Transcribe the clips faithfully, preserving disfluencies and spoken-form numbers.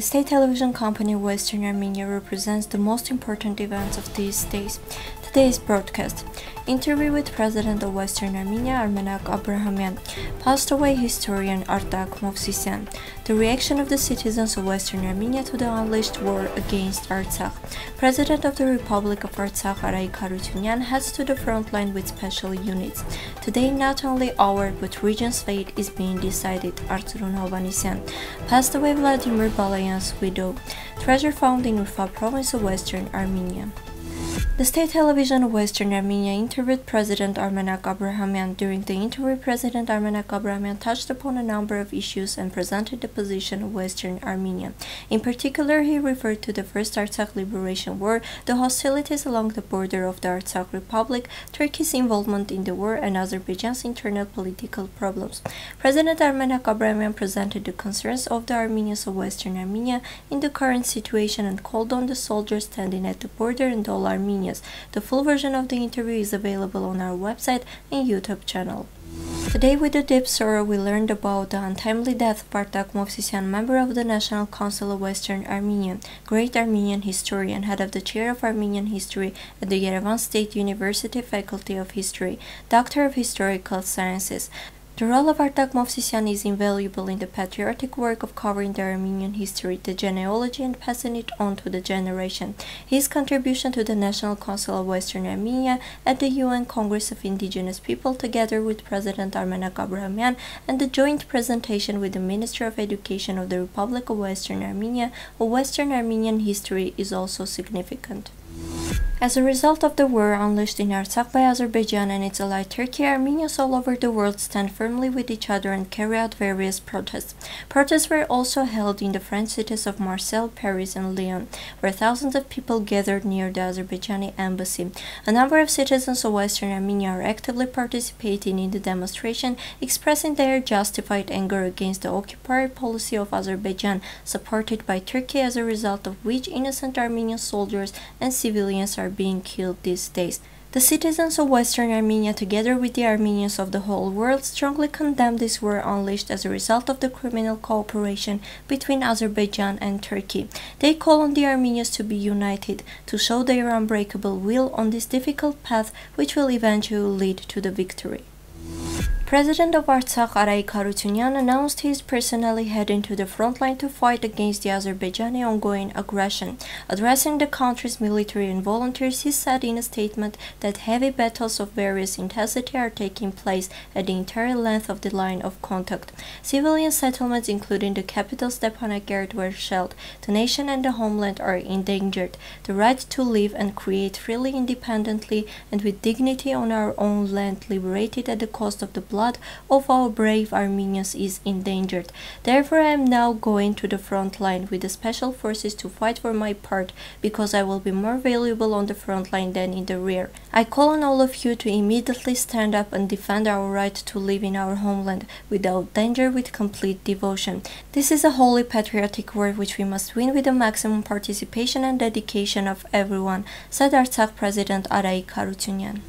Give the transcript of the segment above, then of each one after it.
The state television company Western Armenia represents the most important events of these days. Today's broadcast: interview with President of Western Armenia Armenak Abrahamyan, passed away historian Artak Movsisyan, the reaction of the citizens of Western Armenia to the unleashed war against Artsakh. President of the Republic of Artsakh Arayik Harutyunyan heads to the front line with special units. Today, not only our but region's fate is being decided. Artsrun Hovhannisyan, passed away Vladimir Balayan's widow, treasure found in Urfa province of Western Armenia. The state television of Western Armenia interviewed President Armenak Abrahamyan. During the interview, President Armenak Abrahamyan touched upon a number of issues and presented the position of Western Armenia. In particular, he referred to the First Artsakh Liberation War, the hostilities along the border of the Artsakh Republic, Turkey's involvement in the war, and Azerbaijan's internal political problems. President Armenak Abrahamyan presented the concerns of the Armenians of Western Armenia in the current situation and called on the soldiers standing at the border and all Armenians. The full version of the interview is available on our website and YouTube channel. Today, with a deep sorrow, we learned about the untimely death of Artak Movsisyan, member of the National Council of Western Armenia, great Armenian historian, head of the Chair of Armenian History at the Yerevan State University Faculty of History, Doctor of Historical Sciences. The role of Artak Movsisyan is invaluable in the patriotic work of covering the Armenian history, the genealogy, and passing it on to the generation. His contribution to the National Council of Western Armenia at the U N Congress of Indigenous People, together with President Armenak Abrahamyan, and the joint presentation with the Ministry of Education of the Republic of Western Armenia of Western Armenian history is also significant. As a result of the war unleashed in Artsakh by Azerbaijan and its ally Turkey, Armenians all over the world stand firmly with each other and carry out various protests. Protests were also held in the French cities of Marseille, Paris, and Lyon, where thousands of people gathered near the Azerbaijani embassy. A number of citizens of Western Armenia are actively participating in the demonstration, expressing their justified anger against the occupier policy of Azerbaijan, supported by Turkey, as a result of which innocent Armenian soldiers and civilians are being killed these days. The citizens of Western Armenia, together with the Armenians of the whole world, strongly condemn this war unleashed as a result of the criminal cooperation between Azerbaijan and Turkey. They call on the Armenians to be united, to show their unbreakable will on this difficult path which will eventually lead to the victory. President of Artsakh Arayik Harutyunyan announced he is personally heading to the front line to fight against the Azerbaijani ongoing aggression. Addressing the country's military and volunteers, he said in a statement that heavy battles of various intensity are taking place at the entire length of the line of contact. Civilian settlements, including the capital Stepanakert, were shelled. The nation and the homeland are endangered. The right to live and create freely, independently, and with dignity on our own land, liberated at the cost of the blood blood of our brave Armenians, is endangered. Therefore, I am now going to the front line with the special forces to fight for my part, because I will be more valuable on the front line than in the rear. I call on all of you to immediately stand up and defend our right to live in our homeland without danger, with complete devotion. This is a wholly patriotic war which we must win with the maximum participation and dedication of everyone, said Artsakh President Arayik Harutyunyan.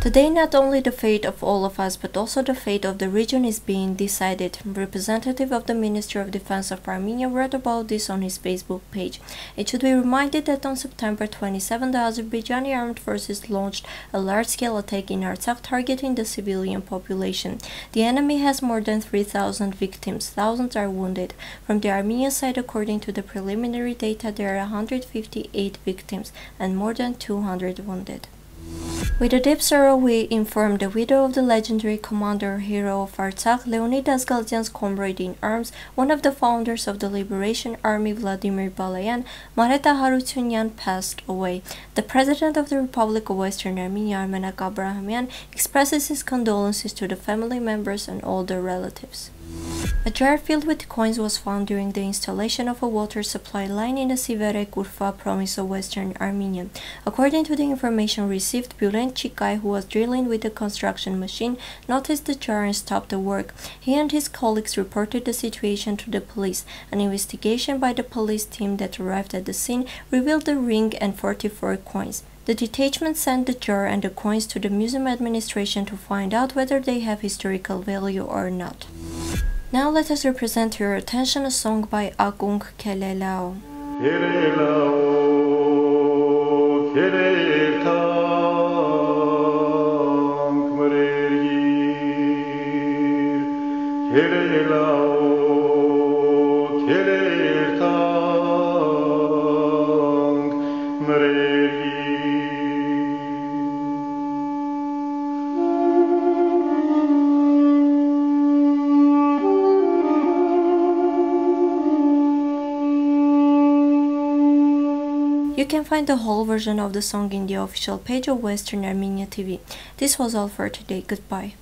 Today, not only the fate of all of us, but also the fate of the region is being decided. Representative of the Ministry of Defense of Armenia wrote about this on his Facebook page. It should be reminded that on September twenty-seventh, the Azerbaijani armed forces launched a large-scale attack in Artsakh, targeting the civilian population. The enemy has more than three thousand victims. Thousands are wounded. From the Armenian side, according to the preliminary data, there are one hundred fifty-eight victims and more than two hundred wounded. With a deep sorrow, we inform the widow of the legendary commander hero of Artsakh, Leonid Azgaldian's comrade in arms, one of the founders of the Liberation Army, Vladimir Balayan, Mareta Harutyunyan, passed away. The President of the Republic of Western Armenia, Armenak Abrahamyan, expresses his condolences to the family members and all their relatives. A jar filled with coins was found during the installation of a water supply line in the Siverek, Urfa province of Western Armenia. According to the information received, Bülent Çikay, who was drilling with a construction machine, noticed the jar and stopped the work. He and his colleagues reported the situation to the police. An investigation by the police team that arrived at the scene revealed the ring and forty-four coins. The detachment sent the jar and the coins to the museum administration to find out whether they have historical value or not. Now let us represent to your attention a song by Agung Kelelao. You can find the whole version of the song in the official page of Western Armenia T V. This was all for today. Goodbye.